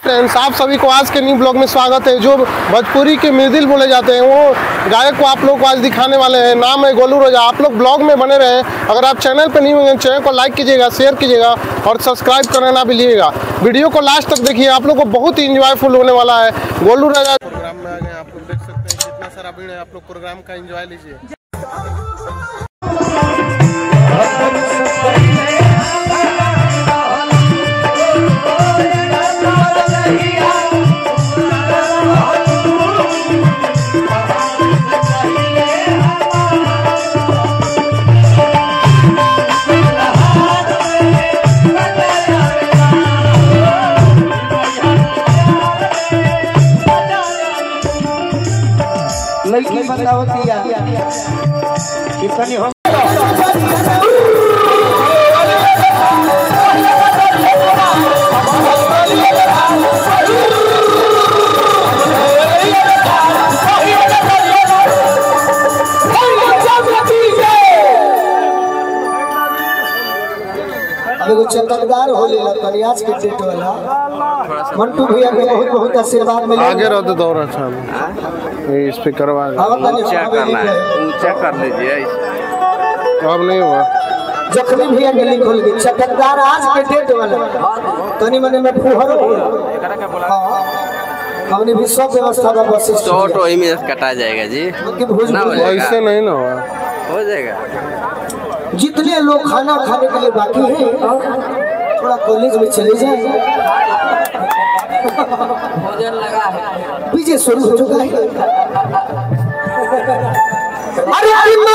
Friends, आप सभी को आज के न्यू ब्लॉग में स्वागत है। जो भोजपुरी के मिर्दिल बोले जाते हैं वो गायक को आप लोग को आज दिखाने वाले हैं। नाम है गोलू राजा। आप लोग ब्लॉग में बने रहें। अगर आप चैनल पर न्यू हैं, चैनल को लाइक कीजिएगा, शेयर कीजिएगा और सब्सक्राइब करना ना भूलिएगा। वीडियो को लास्ट तक देखिए, आप लोग को बहुत ही इंजॉयफुल होने वाला है। गोलू राजा प्रोग्राम में आ गए, आप लोग देख सकते हैं कितना सारा भीड़ है। आप लोग प्रोग्राम का इंजॉय लीजिए। लड़की बताओ कितनी हो चंदनदार होली लगन आज के डेट वाला मंटू भैया के बहुत बहुत आशीर्वाद मिले। आगे रह दो दौर अच्छा ये स्पीकर वाला ऊंचा करना है, ऊंचा कर लीजिए। अब नहीं हुआ जखमी भैया गली खोल गई। चंदनदार आज के डेट वाला तनी मने में फुहर हो एकरा के बोला। हमने भी सब व्यवस्था का बस शॉर्ट वही में कटा जाएगा जी, ना ऐसे नहीं ना हो जाएगा। जितने लोग खाना खाने के लिए बाकी हैं थोड़ा कॉलेज में चले जाए। भोजन लगा है, पीछे शुरू हो चुका है। अरे होली में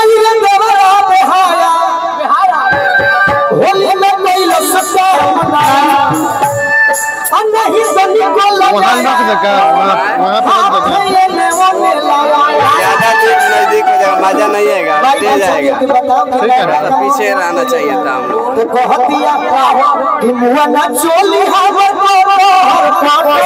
मजा नहीं आएगा, तेज आएगा। ठीक है, पीछे रहना चाहिए था हम लोग तो। कहतिया का कि मुआ ना चोली हवा को हर पाप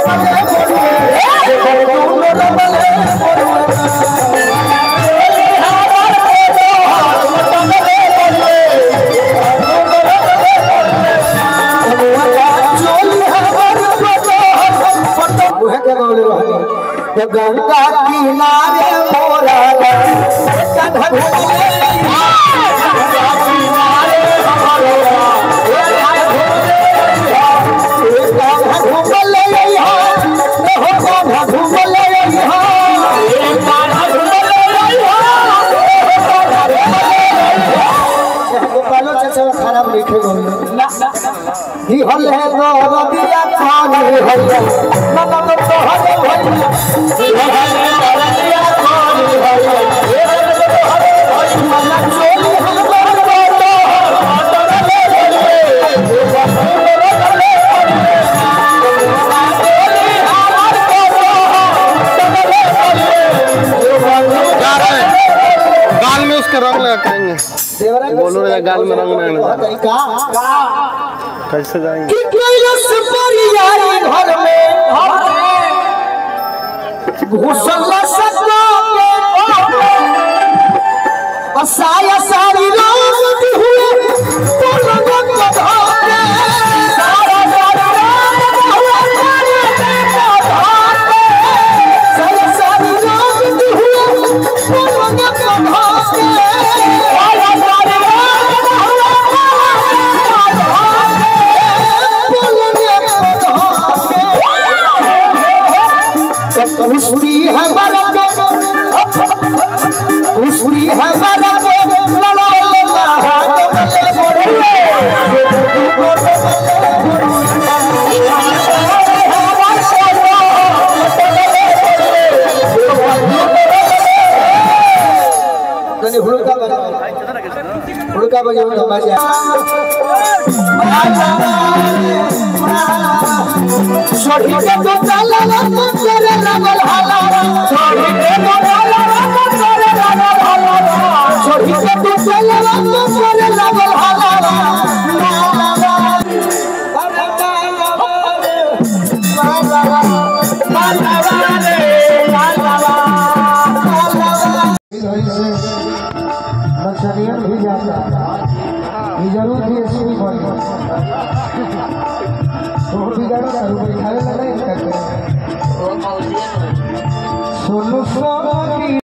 गंगा किनारे मोरा खराब लिखे गाल में उसका रंग लगा करेंगे। बोलो ना गाल में रंग लगा कैसे जाएंगे। घुसला सजना के असाया सारी रात हुए तो लगन कथा सारा सारा रात हुए सारा सारी रात हुए तो लगन कथा सारा सारा रात भोजपुरी है भोजपुरी है हुड़का बजे छोड़ी के तो चला लगो तेरे लगल हाला छोड़ी के तो चला लगो तेरे लगल हाला छोड़ी के तो चला लगो तेरे लगल हाला मछलियां भी जाता है जरूर भी ऐसी भी बोल तो भी गाड़ी दारू बैठाने लगा। सुन सो।